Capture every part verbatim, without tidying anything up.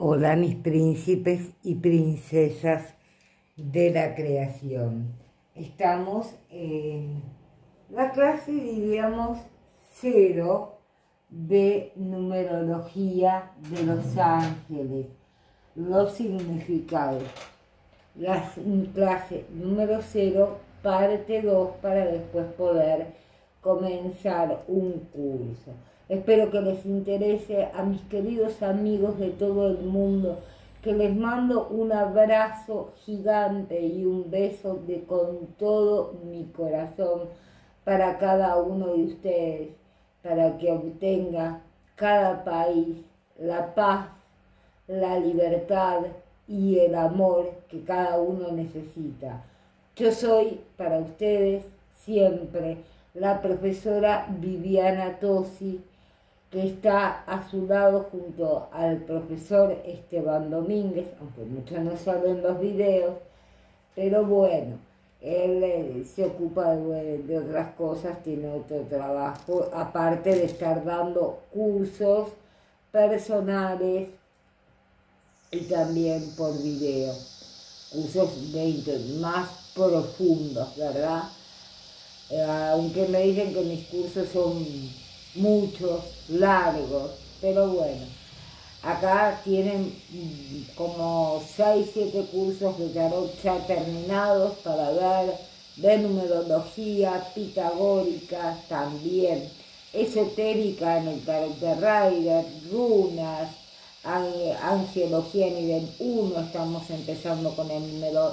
Odanis príncipes y princesas de la creación. Estamos en la clase, diríamos, cero de numerología de los ángeles, los significados. La clase número cero, parte dos, para después poder comenzar un curso. Espero que les interese a mis queridos amigos de todo el mundo, que les mando un abrazo gigante y un beso de con todo mi corazón para cada uno de ustedes, para que obtenga cada país la paz, la libertad y el amor que cada uno necesita. Yo soy para ustedes siempre la profesora Viviana Tosi, que está a su lado junto al profesor Esteban Domínguez, aunque muchos no saben los videos, pero bueno, él eh, se ocupa de, de otras cosas, tiene otro trabajo, aparte de estar dando cursos personales y también por video, cursos de, más profundos, ¿verdad? Eh, aunque me dicen que mis cursos son muchos, largos, pero bueno, acá tienen como seis, siete cursos de tarot ya terminados para ver, de numerología pitagórica también, esotérica en el tarot de Rider, runas, angelología nivel uno, estamos empezando con el número,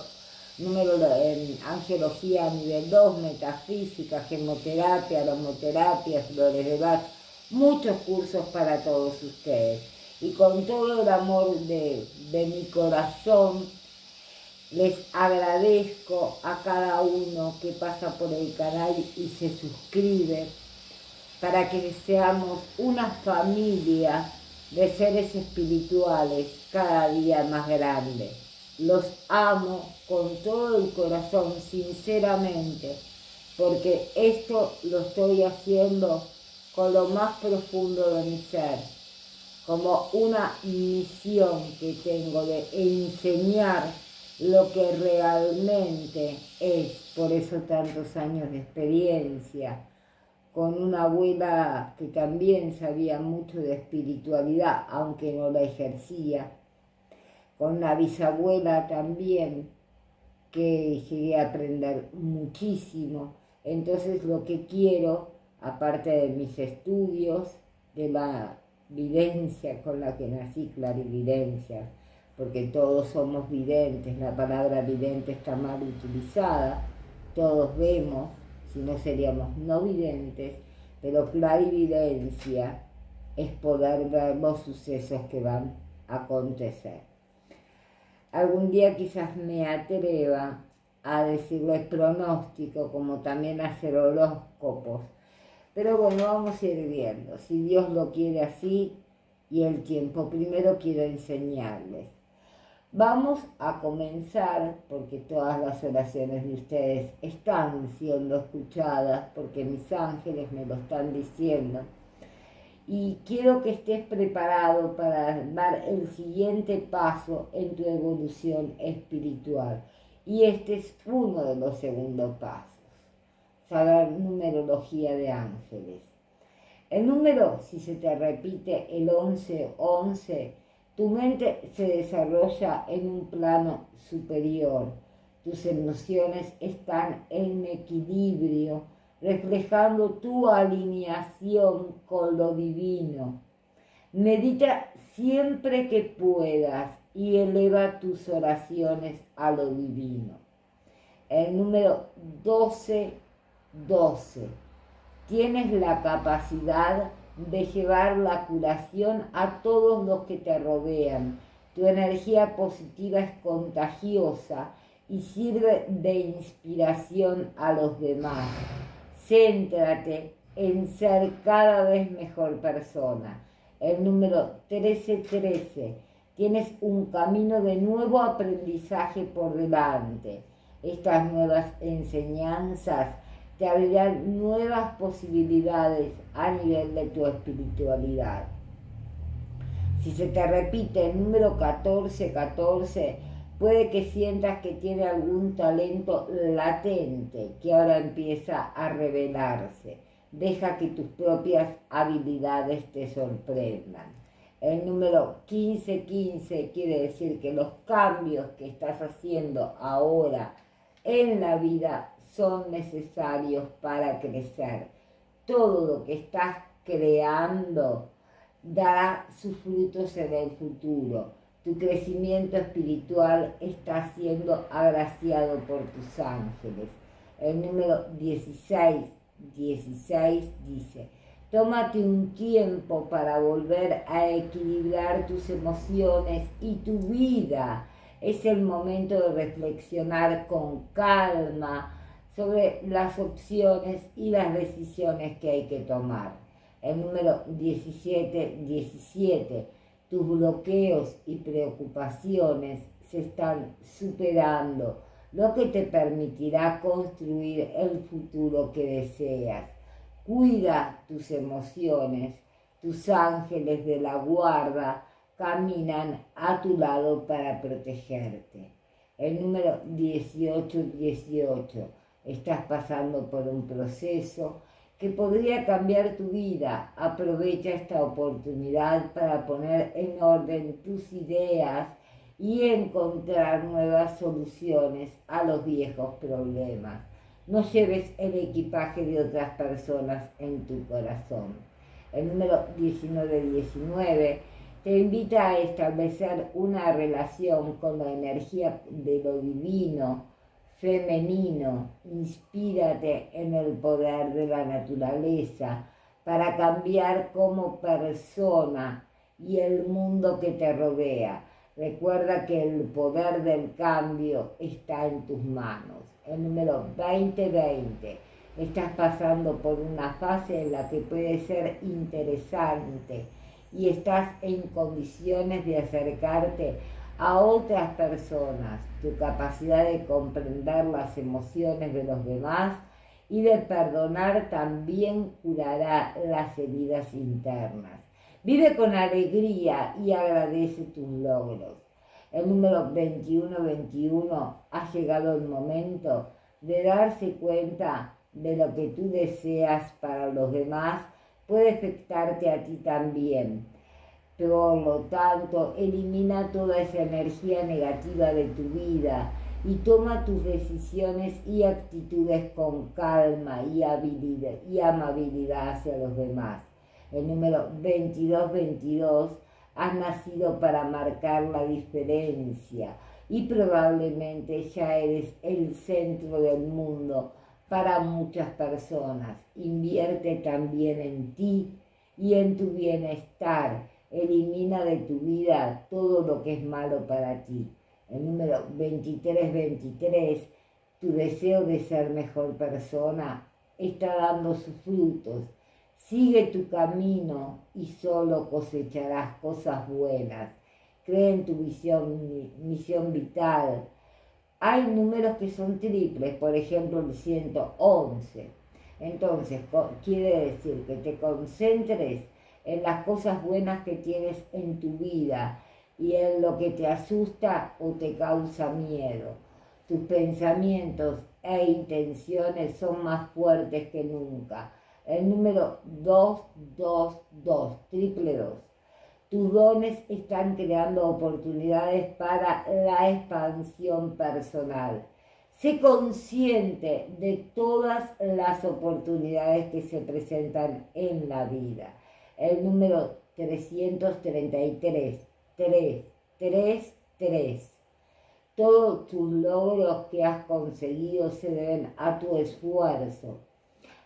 número en angelología nivel dos, metafísica, gemoterapia, aromaterapia, flores de Bach, muchos cursos para todos ustedes. Y con todo el amor de, de mi corazón, les agradezco a cada uno que pasa por el canal y se suscribe, para que seamos una familia de seres espirituales cada día más grande. Los amo con todo el corazón, sinceramente, porque esto lo estoy haciendo con lo más profundo de mi ser, como una misión que tengo de enseñar lo que realmente es. Por eso tantos años de experiencia, con una abuela que también sabía mucho de espiritualidad, aunque no la ejercía, con la bisabuela también, que llegué a aprender muchísimo. Entonces lo que quiero, aparte de mis estudios, de la videncia con la que nací, clarividencia, porque todos somos videntes, la palabra vidente está mal utilizada, todos vemos, si no seríamos no videntes, pero clarividencia es poder ver los sucesos que van a acontecer. Algún día quizás me atreva a decirles pronóstico, como también hacer horóscopos. Pero bueno, vamos a ir viendo. Si Dios lo quiere así y el tiempo, primero quiero enseñarles. Vamos a comenzar, porque todas las oraciones de ustedes están siendo escuchadas, porque mis ángeles me lo están diciendo. Y quiero que estés preparado para dar el siguiente paso en tu evolución espiritual. Y este es uno de los segundos pasos. Saber numerología de ángeles. El número, si se te repite el once once, tu mente se desarrolla en un plano superior. Tus emociones están en equilibrio, reflejando tu alineación con lo divino. Medita siempre que puedas y eleva tus oraciones a lo divino. El número doce doce. Tienes la capacidad de llevar la curación a todos los que te rodean. Tu energía positiva es contagiosa y sirve de inspiración a los demás. Céntrate en ser cada vez mejor persona. El número trece trece. Tienes un camino de nuevo aprendizaje por delante. Estas nuevas enseñanzas te abrirán nuevas posibilidades a nivel de tu espiritualidad. Si se te repite el número catorce, catorce, puede que sientas que tiene algún talento latente que ahora empieza a revelarse. Deja que tus propias habilidades te sorprendan. El número quince quince quiere decir que los cambios que estás haciendo ahora en la vida son necesarios para crecer. Todo lo que estás creando dará sus frutos en el futuro. Tu crecimiento espiritual está siendo agraciado por tus ángeles. El número dieciséis, dieciséis dice: tómate un tiempo para volver a equilibrar tus emociones y tu vida. Es el momento de reflexionar con calma sobre las opciones y las decisiones que hay que tomar. El número diecisiete, diecisiete. Tus bloqueos y preocupaciones se están superando, lo que te permitirá construir el futuro que deseas. Cuida tus emociones, tus ángeles de la guarda caminan a tu lado para protegerte. El número dieciocho, dieciocho. Estás pasando por un proceso que podría cambiar tu vida. Aprovecha esta oportunidad para poner en orden tus ideas y encontrar nuevas soluciones a los viejos problemas. No lleves el equipaje de otras personas en tu corazón. El número diecinueve diecinueve te invita a establecer una relación con la energía de lo divino, femenino. Inspírate en el poder de la naturaleza para cambiar como persona y el mundo que te rodea. Recuerda que el poder del cambio está en tus manos. El número veinte veinte. Estás pasando por una fase en la que puede ser interesante y estás en condiciones de acercarte a otras personas. Tu capacidad de comprender las emociones de los demás y de perdonar también curará las heridas internas. Vive con alegría y agradece tus logros. El número veintiuno veintiuno, ha llegado el momento de darse cuenta de lo que tú deseas para los demás puede afectarte a ti también. Por lo tanto, elimina toda esa energía negativa de tu vida y toma tus decisiones y actitudes con calma y habilidad y amabilidad hacia los demás. El número veintidós veintidós, has nacido para marcar la diferencia y probablemente ya eres el centro del mundo para muchas personas. Invierte también en ti y en tu bienestar. Elimina de tu vida todo lo que es malo para ti. El número veintitrés veintitrés, tu deseo de ser mejor persona está dando sus frutos. Sigue tu camino y solo cosecharás cosas buenas. Cree en tu visión, misión vital. Hay números que son triples, por ejemplo el ciento once. Entonces, quiere decir que te concentres en las cosas buenas que tienes en tu vida y en lo que te asusta o te causa miedo. Tus pensamientos e intenciones son más fuertes que nunca. El número doscientos veintidós, triple dos. Tus dones están creando oportunidades para la expansión personal. Sé consciente de todas las oportunidades que se presentan en la vida. El número trescientos treinta y tres, tres, tres, tres. Todos tus logros que has conseguido se deben a tu esfuerzo.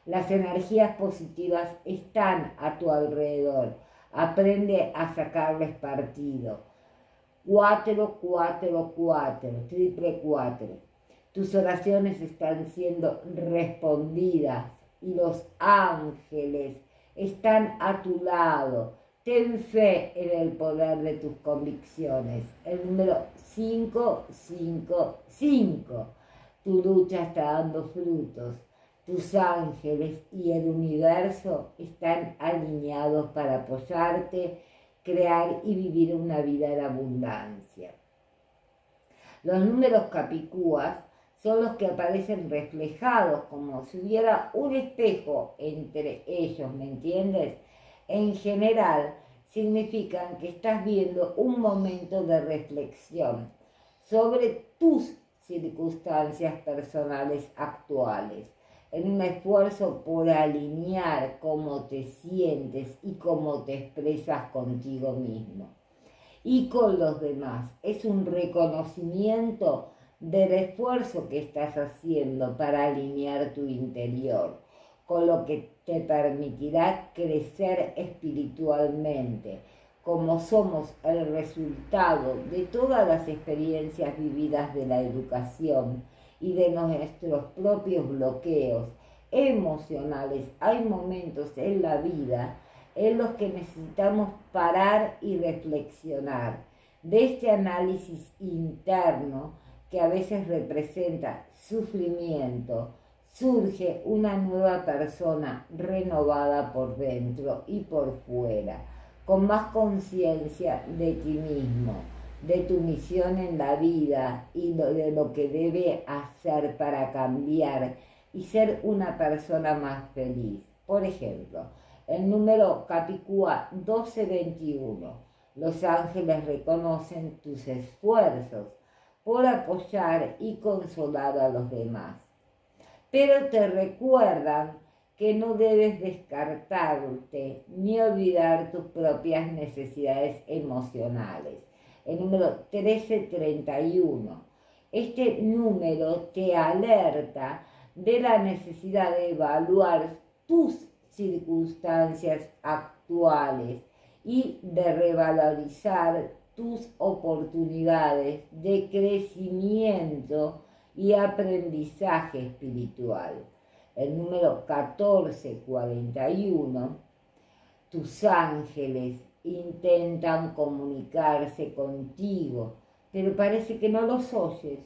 Las energías positivas están a tu alrededor. Aprende a sacarles partido. cuatro cuatro cuatro, triple cuatro. Tus oraciones están siendo respondidas y los ángeles están a tu lado. Ten fe en el poder de tus convicciones. El número quinientos cincuenta y cinco. Tu lucha está dando frutos. Tus ángeles y el universo están alineados para apoyarte crear y vivir una vida en abundancia. Los números capicúas son los que aparecen reflejados como si hubiera un espejo entre ellos, ¿me entiendes? En general, significan que estás viendo un momento de reflexión sobre tus circunstancias personales actuales, en un esfuerzo por alinear cómo te sientes y cómo te expresas contigo mismo y con los demás. Es un reconocimiento del esfuerzo que estás haciendo para alinear tu interior, con lo que te permitirá crecer espiritualmente, como somos el resultado de todas las experiencias vividas de la educación y de nuestros propios bloqueos emocionales. Hay momentos en la vida en los que necesitamos parar y reflexionar de este análisis interno que a veces representa sufrimiento. Surge una nueva persona renovada por dentro y por fuera, con más conciencia de ti mismo, de tu misión en la vida y de lo que debe hacer para cambiar y ser una persona más feliz. Por ejemplo, el número capicúa doce veintiuno. Los ángeles reconocen tus esfuerzos por apoyar y consolar a los demás, pero te recuerdan que no debes descartarte ni olvidar tus propias necesidades emocionales. El número trece treinta y uno. Este número te alerta de la necesidad de evaluar tus circunstancias actuales y de revalorizar tus oportunidades de crecimiento y aprendizaje espiritual. El número catorce cuarenta y uno, tus ángeles intentan comunicarse contigo, pero parece que no los oyes.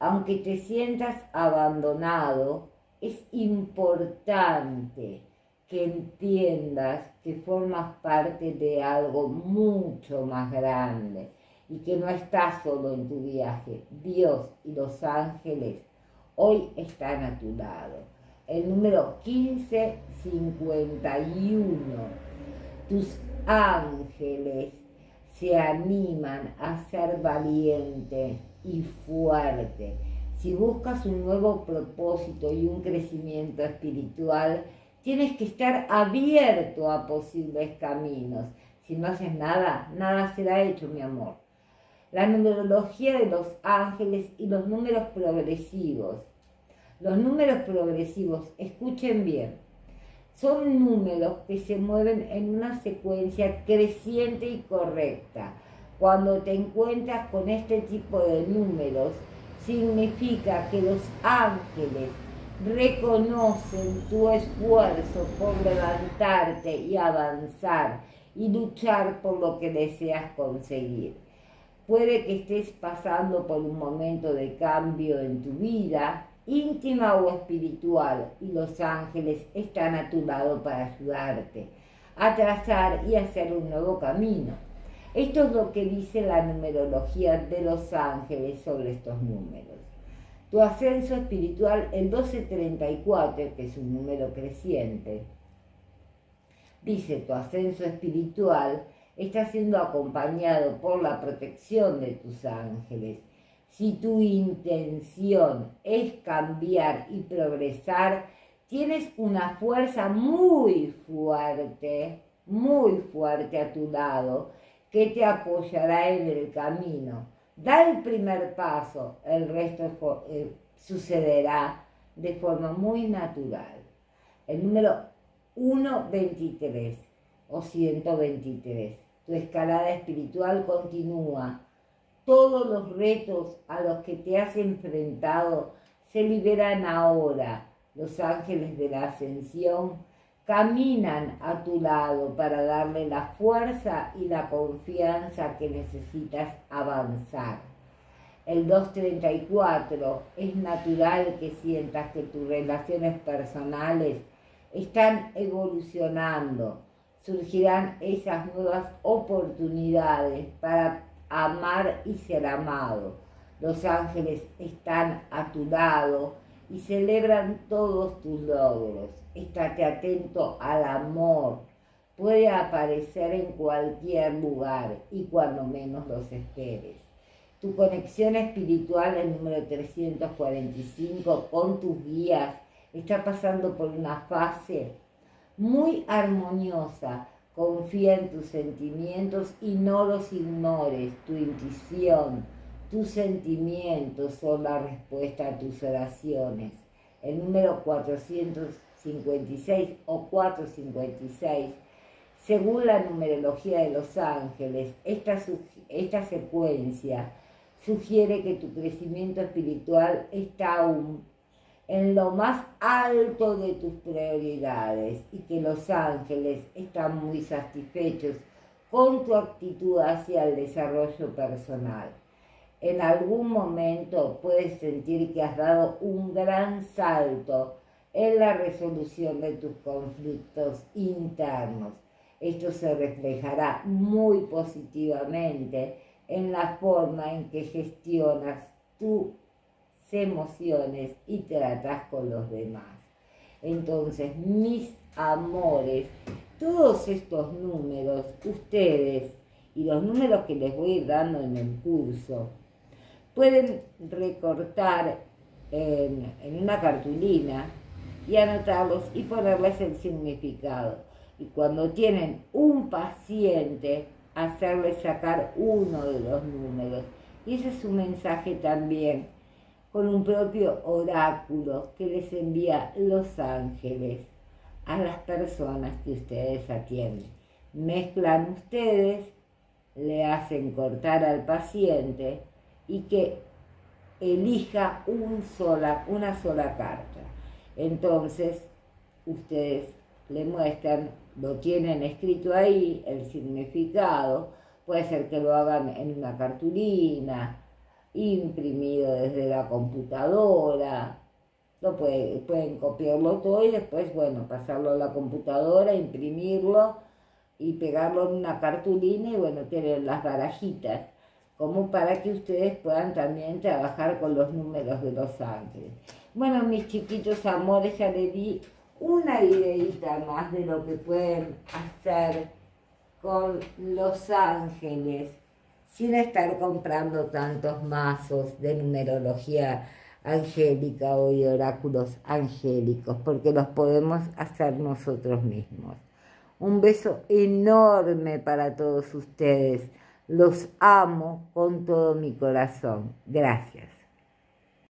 Aunque te sientas abandonado, es importante que entiendas que formas parte de algo mucho más grande, y que no estás solo en tu viaje. Dios y los ángeles hoy están a tu lado. El número quince cincuenta y uno. Tus ángeles se animan a ser valiente y fuerte. Si buscas un nuevo propósito y un crecimiento espiritual, tienes que estar abierto a posibles caminos. Si no haces nada, nada será hecho, mi amor. La numerología de los ángeles y los números progresivos. Los números progresivos, escuchen bien, son números que se mueven en una secuencia creciente y correcta. Cuando te encuentras con este tipo de números, significa que los ángeles reconocen tu esfuerzo por levantarte y avanzar y luchar por lo que deseas conseguir. Puede que estés pasando por un momento de cambio en tu vida, íntima o espiritual, y los ángeles están a tu lado para ayudarte a trazar y hacer un nuevo camino. Esto es lo que dice la numerología de los ángeles sobre estos números. Tu ascenso espiritual, el doce treinta y cuatro, que es un número creciente, dice: tu ascenso espiritual está siendo acompañado por la protección de tus ángeles. Si tu intención es cambiar y progresar, tienes una fuerza muy fuerte, muy fuerte a tu lado, que te apoyará en el camino. Da el primer paso, el resto eh, sucederá de forma muy natural. El número ciento veintitrés o ciento veintitrés. Tu escalada espiritual continúa. Todos los retos a los que te has enfrentado se liberan ahora. Los ángeles de la ascensión caminan a tu lado para darle la fuerza y la confianza que necesitas avanzar. El doscientos treinta y cuatro. Es natural que sientas que tus relaciones personales están evolucionando. surgirán esas nuevas oportunidades para amar y ser amado. Los ángeles están a tu lado y celebran todos tus logros. Estate atento al amor. Puede aparecer en cualquier lugar y cuando menos los esperes. Tu conexión espiritual, el número trescientos cuarenta y cinco, con tus guías, está pasando por una fase muy armoniosa. Confía en tus sentimientos y no los ignores. Tu intuición, tus sentimientos son la respuesta a tus oraciones. El número cuatrocientos cincuenta y seis o cuatrocientos cincuenta y seis, según la numerología de los ángeles, esta, esta secuencia sugiere que tu crecimiento espiritual está aún en lo más alto de tus prioridades y que los ángeles están muy satisfechos con tu actitud hacia el desarrollo personal. En algún momento puedes sentir que has dado un gran salto en la resolución de tus conflictos internos. Esto se reflejará muy positivamente en la forma en que gestionas tus emociones y tratas con los demás. Entonces, mis amores, todos estos números, ustedes y los números que les voy a ir dando en el curso, pueden recortar en, en una cartulina y anotarlos y ponerles el significado. Y cuando tienen un paciente, hacerles sacar uno de los números. Y ese es un mensaje también con un propio oráculo que les envía los ángeles a las personas que ustedes atienden. Mezclan ustedes, le hacen cortar al paciente y que elija un sola, una sola carta. Entonces, ustedes le muestran, lo tienen escrito ahí, el significado. Puede ser que lo hagan en una cartulina, imprimido desde la computadora. Lo puede, pueden copiarlo todo y después, bueno, pasarlo a la computadora, imprimirlo y pegarlo en una cartulina y, bueno, tener las barajitas, como para que ustedes puedan también trabajar con los números de los ángeles. Bueno, mis chiquitos amores, ya les di una ideita más de lo que pueden hacer con los ángeles sin estar comprando tantos mazos de numerología angélica o de oráculos angélicos, porque los podemos hacer nosotros mismos. Un beso enorme para todos ustedes. Los amo con todo mi corazón. Gracias.